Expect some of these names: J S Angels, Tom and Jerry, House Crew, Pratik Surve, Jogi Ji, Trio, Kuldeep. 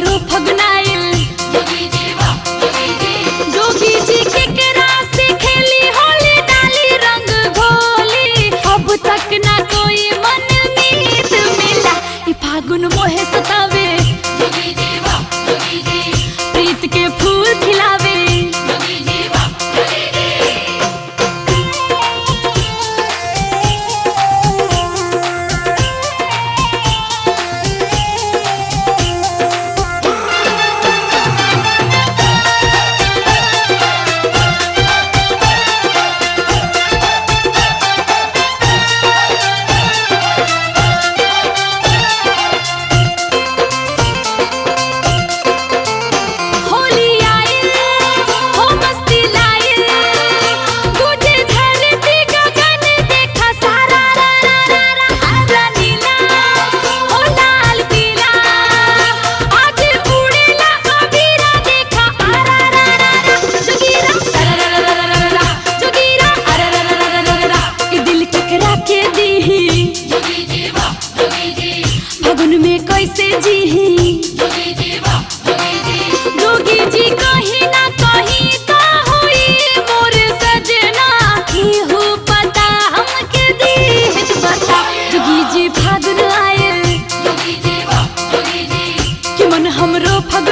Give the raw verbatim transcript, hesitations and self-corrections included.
मोरू फगनाइल जोगी जी वाह जोगी जी जोगी जी के केकरा से खेली होली डाली रंग घोली अब तक ना कोई मन मीत मिला ई फागुन मोहे सतावे जोगी जी वाह जोगी जी प्रीत के फूल खिलावे जोगी जी वाह जोगी जोगी जी फागुन आयल जोगी जी वाह जोगी जी कि मन हमरो फग